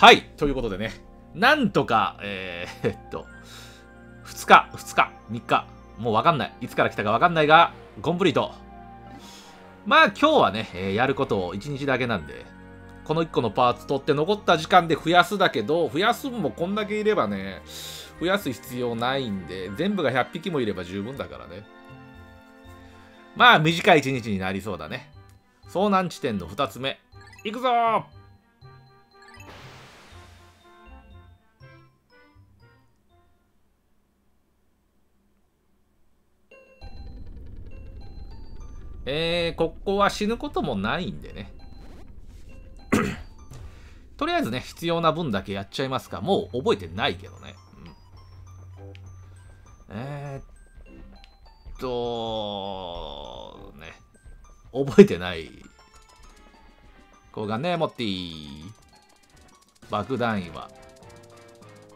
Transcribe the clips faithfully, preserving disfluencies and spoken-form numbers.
はい、ということでね、なんとか、えー、えっと、ふつか、ふつか、みっか、もうわかんない。いつから来たかわかんないが、コンプリート。まあ今日はね、えー、やることをいちにちだけなんで、このいっこのパーツ取って残った時間で増やすだけど、増やすもこんだけいればね、増やす必要ないんで、全部がひゃっぴきもいれば十分だからね。まあ短いいちにちになりそうだね。遭難地点のふたつめ。いくぞー！えー、ここは死ぬこともないんでね。とりあえずね、必要な分だけやっちゃいますか。もう覚えてないけどね。うん、えー、っと、ね。覚えてない。こうがね、モッティ。爆弾員は。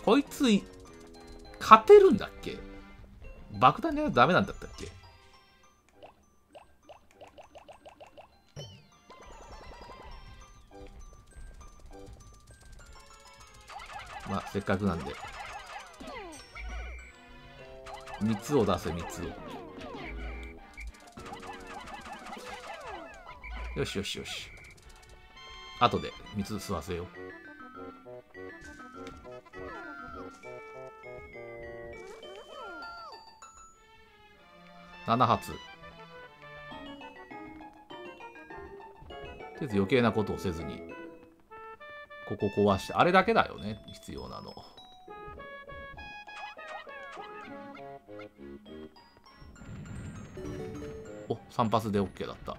こいつ、勝てるんだっけ？爆弾やるとダメなんだったっけ？まあ、せっかくなんでみっつを出せ、みっつを。よしよしよし、あとでみっつ吸わせよう。ななはつ。とりあえず余計なことをせずにここ壊して、あれだけだよね、必要なの。おっ、さん発で OK だった。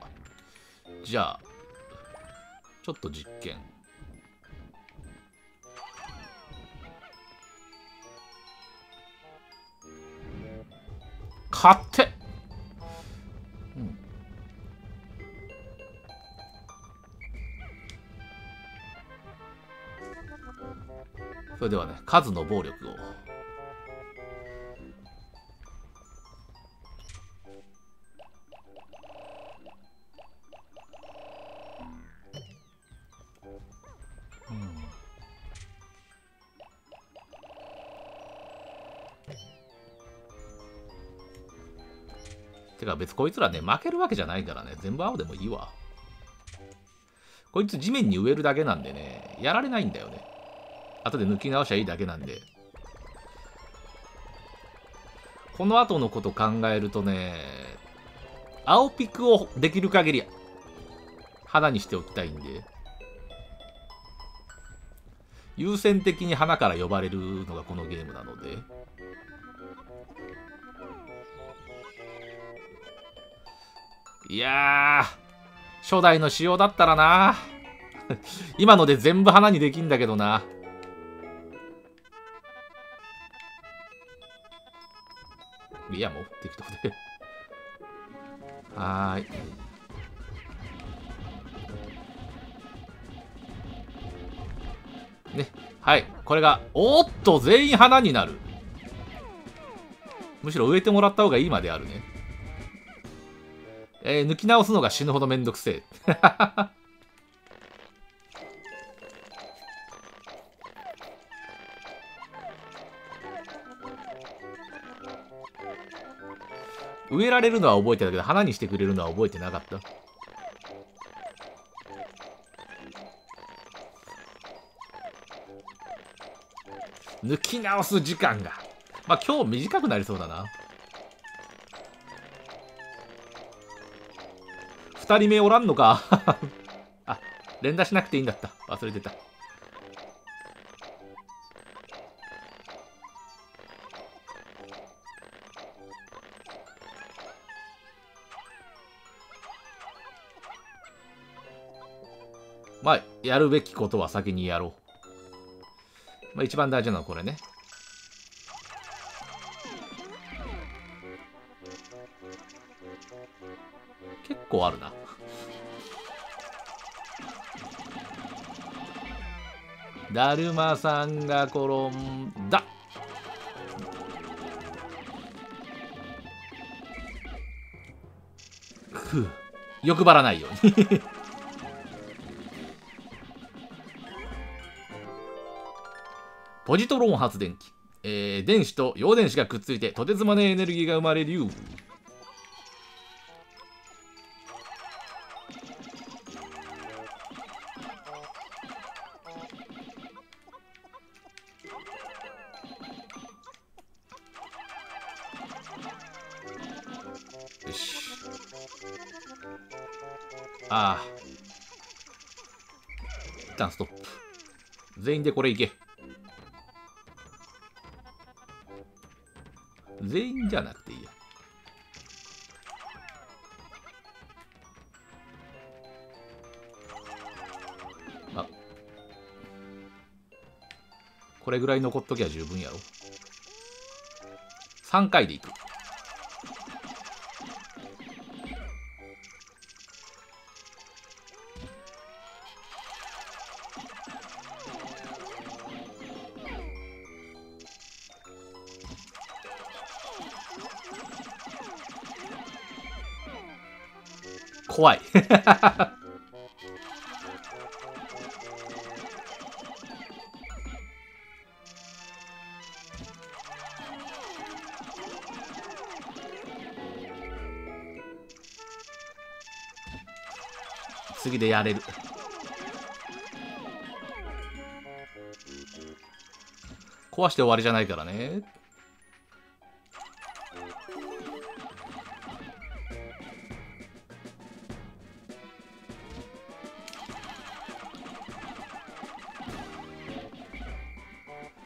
じゃあちょっと実験。勝手、うん、それではね、数の暴力を。てか別こいつらね、負けるわけじゃないからね、全部青でもいいわ。こいつ地面に植えるだけなんでね、やられないんだよね。後で抜き直しゃいいだけなんで。この後のこと考えるとね、青ピクをできる限り花にしておきたいんで、優先的に花から呼ばれるのがこのゲームなので。いやー、初代の仕様だったらな今ので全部花にできんだけどな。いや、もう適当ではーい。ね、はい、これがおーっと全員花になる。むしろ植えてもらった方がいいまであるね。えー、抜き直すのが死ぬほどめんどくせえ植えられるのは覚えてたけど、花にしてくれるのは覚えてなかった。抜き直す時間が、まあ今日短くなりそうだな。ふたりめおらんのかあ、連打しなくていいんだった、忘れてた。まあやるべきことは先にやろう。まあ一番大事なのはこれね。結構あるなだるまさんが転んだ。ふう、欲張らないようにポジトロン発電機、えー、電子と陽電子がくっついてとてつもねえエネルギーが生まれるよ。よし。ああ。一旦ストップ。全員でこれいけ。全員じゃなくていいや。あ。これぐらい残っときゃ十分やろ。さんかいでいく。怖い次でやれる。壊して終わりじゃないからね。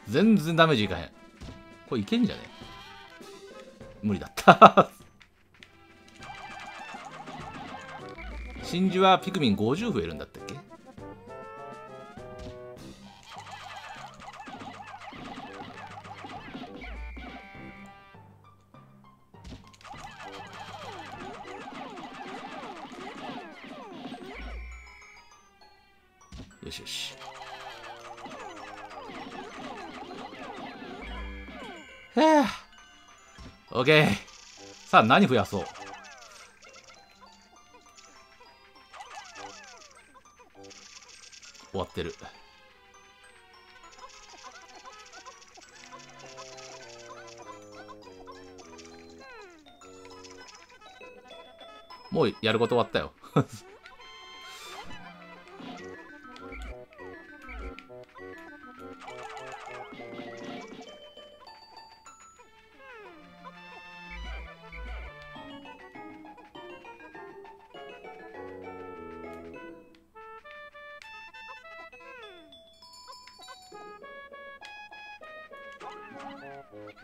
全然ダメージいかへん。これいけんじゃね？無理だった真珠はピクミンごじゅう増えるんだったっけ。よしよし。へえ、オッケー。さあ何増やそう。終わってる。もうやること終わったよ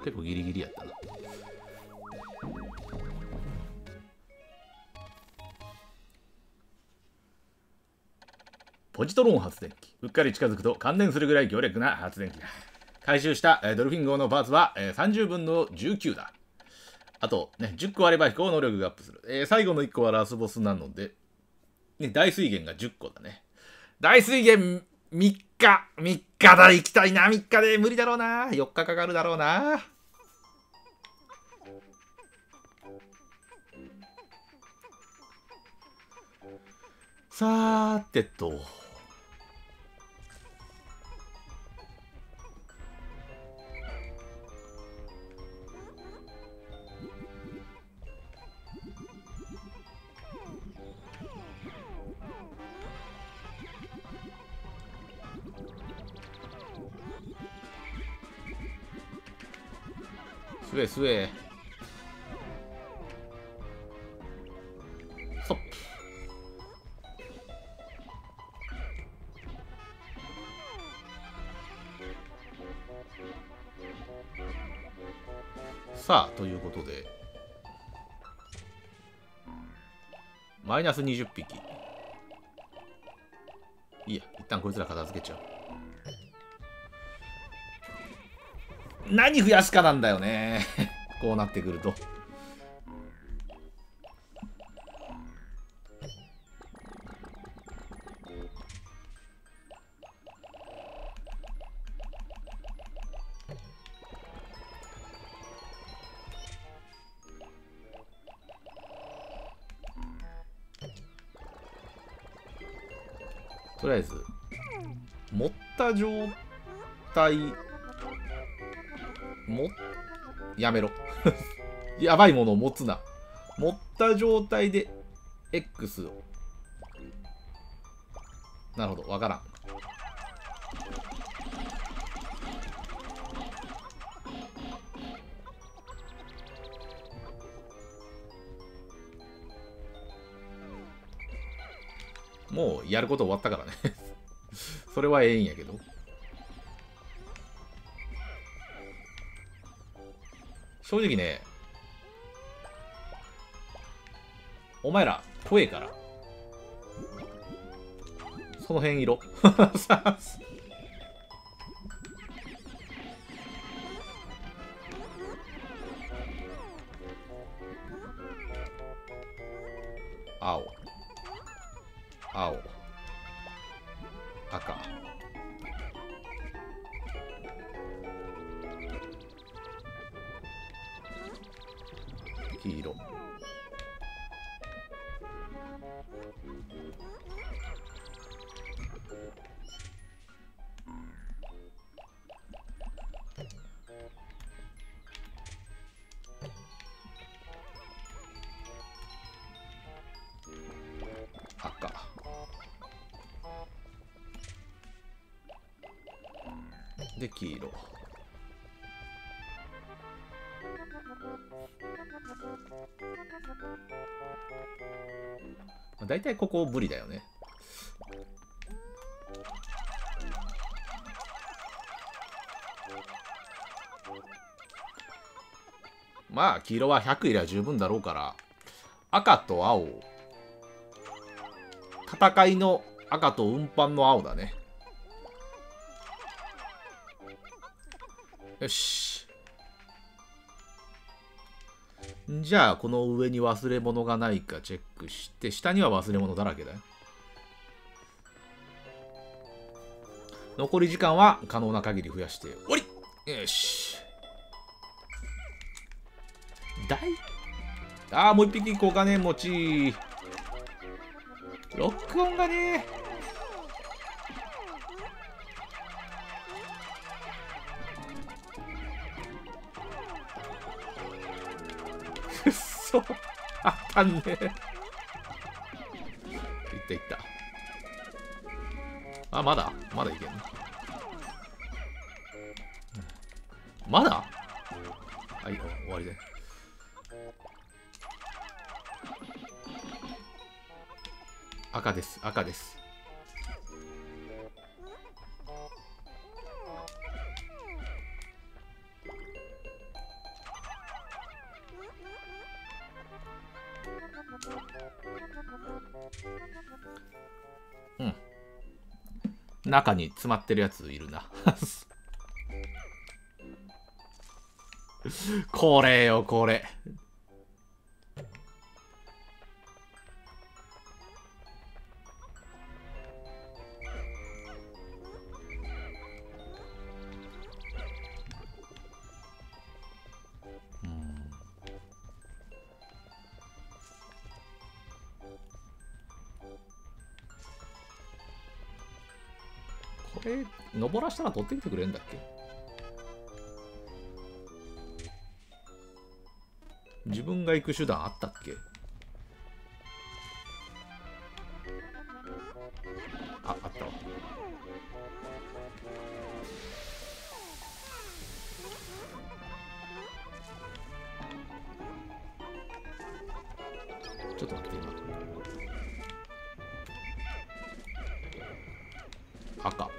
結構ギリギリやったな。ポジトロン発電機、うっかり近づくと感電するぐらい強力な発電機だ。回収したドルフィン号のパーツはさんじゅうぶんのじゅうきゅうだ。あとねじゅっこあれば飛行能力がアップする、えー、最後のいっこはラスボスなので、ね、大水源がじゅっこだね。大水源みっか、みっかだ、行きたいな。みっかで無理だろうな。よっかかかるだろうな。さーてと。すえすえ。ストップ。さあということでマイナスにじゅっぴき。いいや、一旦こいつら片付けちゃう。何増やすかなんだよねこうなってくると。とりあえず持った状態も、やめろ。やばいものを持つな。持った状態で X を。なるほど、わからん。もうやること終わったからね。それはええんやけど。正直ね、お前ら怖えからその辺色青青赤黄色赤で黄色だいたいここブリだよね。まあ黄色はひゃくいりゃ十分だろうから、赤と青、戦いの赤と運搬の青だね。よし。じゃあこの上に忘れ物がないかチェックして、下には忘れ物だらけだよ。残り時間は可能な限り増やしており。よし。だいああもう一匹交換ね、持ち。ロックオンがねーくっそ、あったんねーいったいった。あ、まだまだいけんの、まだはい終わりで。赤です、赤です。うん、中に詰まってるやついるなこれよこれ。これ登らしたら取ってきてくれるんだっけ。自分が行く手段あったっけ。あ、あったわ。ちょっと待って、今赤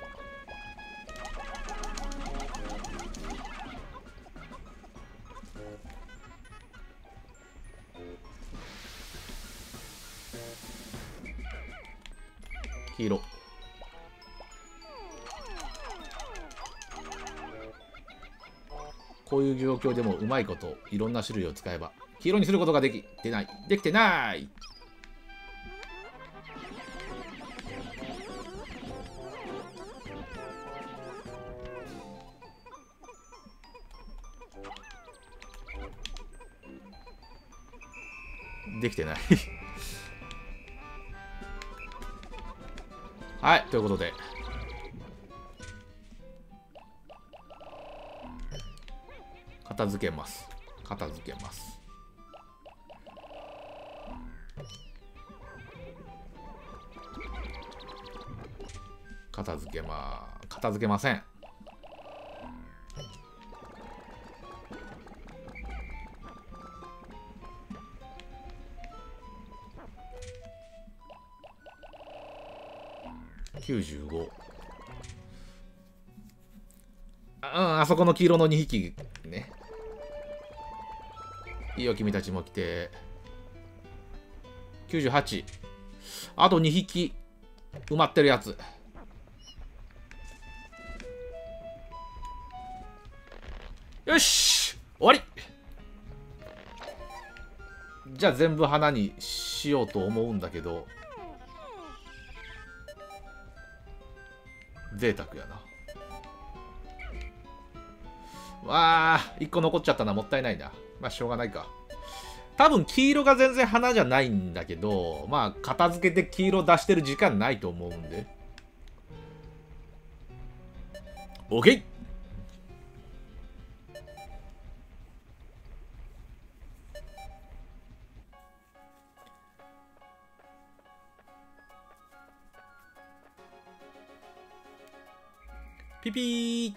黄色こういう状況でもうまいこといろんな種類を使えば黄色にすることができてない、できてない。できてないはい、ということで片付けます。片付けます。片付けまー、片付けません。きゅうじゅうご。あ、あそこの黄色のにひきね。いいよ、君たちも来て。きゅうじゅうはち。あとにひき埋まってるやつ。よし、終わり。じゃあ全部花にしようと思うんだけど、贅沢やな。わあ、いっこ残っちゃったな。もったいないな。まあしょうがないか。多分黄色が全然花じゃないんだけど、まあ片付けて黄色出してる時間ないと思うんで。 OK。ピピー。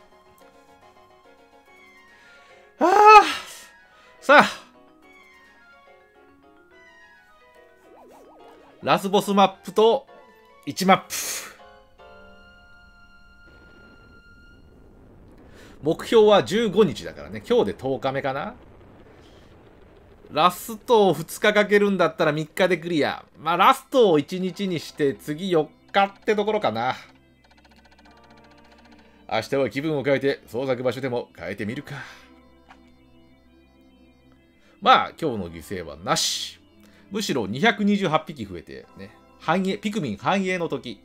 ああ、さあ、ラスボスマップといちマップ。目標はじゅうごにちだからね。今日でとおかめかな。ラストをふつかかけるんだったらみっかでクリア。まあラストをいちにちにして次よっかってところかな。明日は気分を変えて創作場所でも変えてみるか。まあ今日の犠牲はなし。むしろにひゃくにじゅうはちぴき増えてね、繁栄、ピクミン繁栄の時